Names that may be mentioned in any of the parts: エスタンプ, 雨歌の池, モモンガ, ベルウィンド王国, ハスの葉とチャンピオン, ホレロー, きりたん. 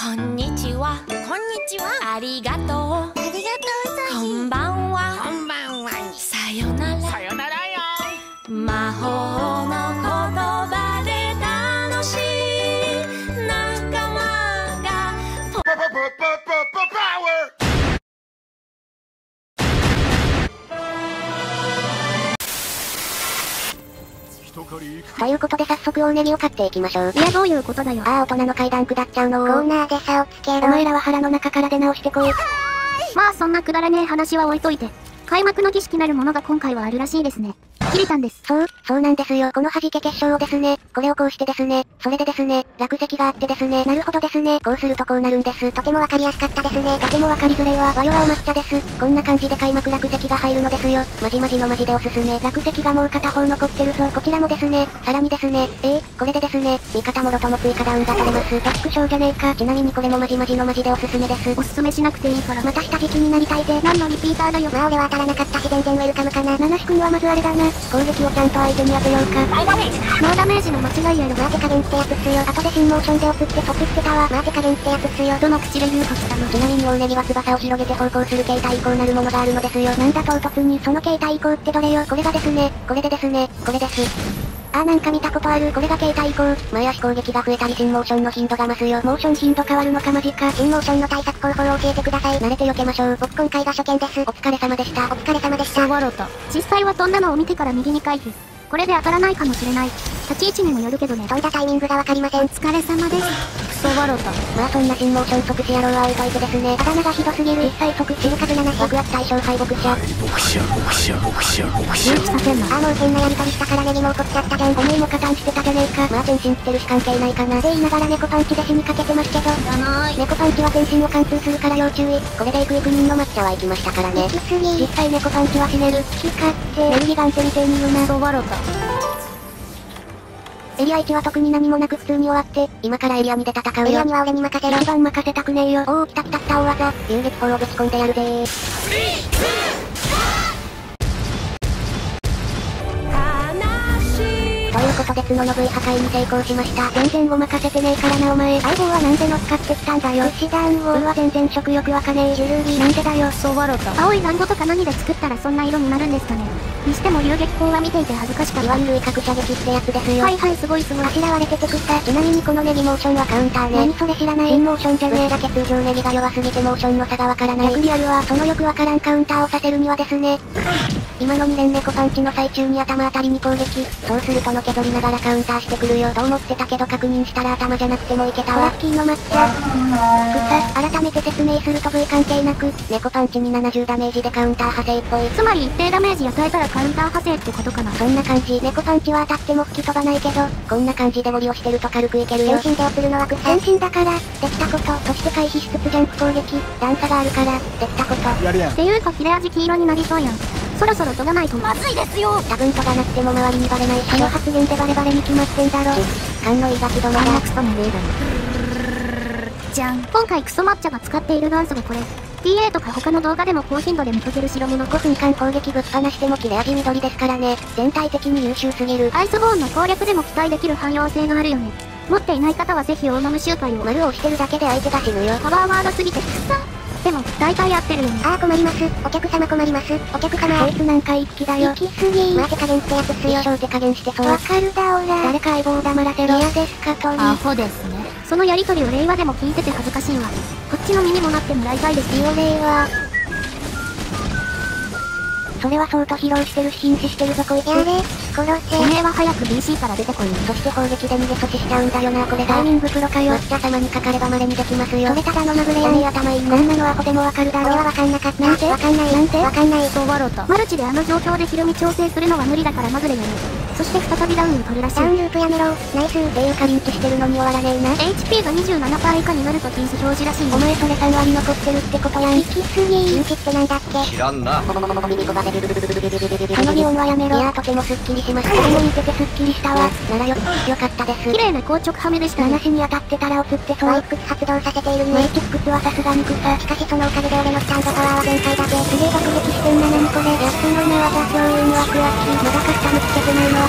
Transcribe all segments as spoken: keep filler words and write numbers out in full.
こんにちは。こんにちは。ありがとう。ありがとう。こんばんは。こんばんは。さよなら。さよならよ。魔法の言葉で楽しい仲間がポパパパパパパワー。ということで早速大ネギを買っていきましょう。いや、どういうことだよ。ああ、大人の階段下っちゃうの。コーナーで差をつけろ。お前らは腹の中から出直してこい。まあそんなくだらねえ話は置いといて、開幕の儀式なるものが今回はあるらしいですね。キリタンです。そう、そうなんですよ。この弾け結晶をですね、これをこうしてですね、それでですね、落石があってですね、なるほどですね、こうするとこうなるんです。とてもわかりやすかったですね。とてもわかりづれえわ。和洋はお抹茶です。こんな感じで開幕落石が入るのですよ。マジマジのマジでおすすめ。落石がもう片方残ってるぞ。こちらもですね、さらにですね、えー、これでですね、味方もろとも追加ダウンがされます。トップ賞じゃねえか。ちなみにこれもマジマジのマジでおすすめです。おすすめしなくていいから。また下敷きになりたいぜ。何のリピーターだよ。まあ俺は当たらなかったし全然ウェルカムかな。ナナシ君はまずあれだな。攻撃をちゃんと相手に当てようか。ノーダメージ。ノーダメージの間違いやろ。マーテカゲンってやつ強。後で新モーションで押すってトップしてたわ。マーテカゲンってやつ強。どの口で言うかしたの。ちなみに大ネギは翼を広げて方向する形態移行なるものがあるのですよ。なんだ唐突に。その形態移行ってどれよ。これがですね、これでですね、これです。あーなんか見たことある。これが携帯移行。前足攻撃が増えたり新モーションの頻度が増すよ。モーション頻度変わるのかマジか。新モーションの対策方法を教えてください。慣れて避けましょう。僕今回が初見です。お疲れ様でした。お疲れ様でした。わろと実際は飛んだのを見てから右に回避。これで当たらないかもしれない。立ち位置にもよるけどね。飛んだタイミングがわかりません。お疲れ様です。そうわろと。まあそんな新モーション即死野郎は青いタイプですね。あだ名がひどすぎる。実際即死ぬ数ななし。爆圧対象敗北者。僕者僕者僕者僕者。勇気させんの。ああもう変なやりとりしたからネギも怒っちゃったじゃん。おめえも加担してたじゃねえか。まあ全身ってるし関係ないかな。で言いながら猫パンチで死にかけてますけど。やない。猫パンチは全身を貫通するから要注意。これでいくいく人の抹茶は行きましたからね。きつぎ。実際猫パンチは死ねる。きかって。エルギガンセみてえに言うな。そうわろと。エリアいちは特に何もなく普通に終わって、今からエリアにで戦うよ。エリアには俺に任せろ。一番任せたくねえよ。おお、来た来た来た大技。優月砲をぶち込んでやるぜー。ということで角の V 破壊に成功しました。全然ごまかせてねえからなお前。相棒はなんで乗っかってきたんだよ。串団子。うわ全然食欲わかねえ。ゆるり。なんでだよ。そうわろと。青い団子とか何で作ったらそんな色になるんですかね。にしても流撃砲は見ていて恥ずかしかった。いわゆる核射撃ってやつですよ。はいはい、すごいすごい。あしらわれててくった。ちなみにこのネギモーションはカウンターね。何それ知らない。新モーションじゃねえ。だけ通常ネギが弱すぎてモーションの差がわからない。逆リアルは、そのよくわからんカウンターをさせるにはですね。今のに連猫パンチの最中に頭あたりに攻撃。そうするとのけぞりながらカウンターしてくるよ。と思ってたけど確認したら頭じゃなくてもいけたわ。ラッキーの抹茶。草。改めて説明すると V 関係なく、猫パンチにななじゅうダメージでカウンター派生っぽい。つまり一定ダメージ与えたらカウンター派生ってことかな。そんな感じ。猫パンチは当たっても吹き飛ばないけど、こんな感じでゴリをしてると軽くいけるよ。全身で送るのは草。全身だから、できたこと。そして回避しつつジャンプ攻撃。段差があるから、できたこと。やるやん。っていうか切れ味黄色になりそうやん。そろそろ研がないとまずいですよ。多分研がなくても周りにバレないし。あの発言でバレバレに決まってんだろ。勘のいいガキどもだ。あんなクソもねえだろ。じゃん。今回クソ抹茶が使っている元祖がこれ。ピーエー とか他の動画でも高頻度で見かける白身のごふんかん攻撃ぶっ放しても切れ味緑ですからね。全体的に優秀すぎる。アイスボーンの攻略でも期待できる汎用性があるよね。持っていない方はぜひ大豆集会を。丸を押してるだけで相手が死ぬよ。パワーワードすぎてくそ。でも、大体合ってるよね。あー困ります。お客様困ります。お客様。こいつなんか一気だよ。行きすぎー。まあ手加減ってやつ強い。一生手加減してそう。わかるだおら。誰か相棒を黙らせろ。嫌ですかとり。アホですね。そのやりとりを令和でも聞いてて恥ずかしいわ。こっちの身にもなってもらいたいですよ。令和。それは相当疲労してるし、瀕死してるぞこいつ。やべえ、殺せ。おめえは早く ビーシー から出てこい。そして砲撃で逃げ阻止しちゃうんだよな、これだ。タイミングプロかよ。抹茶様にかかれば稀にできますよ。それただのまぐれやねえ頭いいな。こんなのアホでもわかるだろ。俺はわかんなかった。なんてわかんない。なんてわかんない。そうわろと。マルチであの状況でひるみ調整するのは無理だからまぐれやねえ。そして再びダウンを取るらしい。ダウンループやめろ。ナイスー。っていうかリンチしてるのに終わらねえな。エイチピー が にじゅうななパーセント 以下になると禁止表示らしい。お前それさん割残ってるってことやん。行き過ぎー。禁止ってなんだって。知らんな。その擬音はやめろ。いやーとてもスッキリしました。でも見ててスッキリしたわ。ならよ、よかったです。綺麗な硬直はめでした。話に当たってたらおつってそう。マイクス発動させているね。マイクスはさすがに草。しかしそのおかげで俺のスタンドパワーは限界だぜ。すげえ爆撃してんな。何これ。やっつの目は座標運は詳しい。まだカスタムつけてないのはあ出た。スタン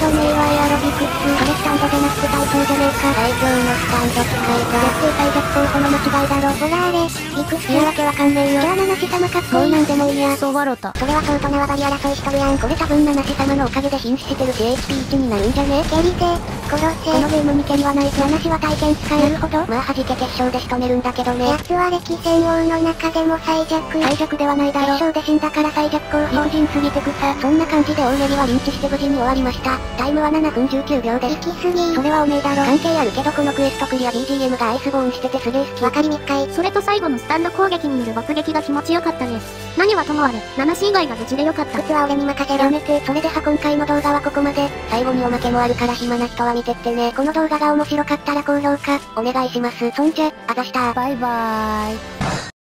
ドねえわやろビクップ。それスタンドじゃなくて台風じゃねえか。最強のスタンド使いだ。逆性対逆候補の間違いだろ。ほらあれ、ビクップ。いやわけわかんねえよ。今日七瀬様かっこいい。なんでもいいや。そうわろた。それはそうと縄張り争いしとるやん。これ多分七瀬様のおかげで瀕死してるし エイチピーいち になるんじゃねえ。蹴りて、殺せ。このゲームに蹴りはない。七瀬は体験使える。なるほど。まあ弾け決勝で仕留めるんだけどね。奴は歴戦王の中でも最弱。最弱ではないだろ。決勝で死んだから最弱候補。理不尽すぎて草。そんな感じで大蹴りはリンチして無事に終わりました。タイムはななふんじゅうきゅうびょうです。行き過ぎ。それはおめえだろ。関係あるけどこのクエストクリア ビージーエム がアイスボーンしててすげえ好き。わかりにくい。それと最後のスタンド攻撃による爆撃が気持ちよかったです。何はともあれ、ななせん以外が無事でよかった。靴は俺に任せろ。やめて。それでは今回の動画はここまで。最後におまけもあるから暇な人は見てってね。この動画が面白かったら高評価、お願いします。そんじゃ、あざしたー。バイバーイ。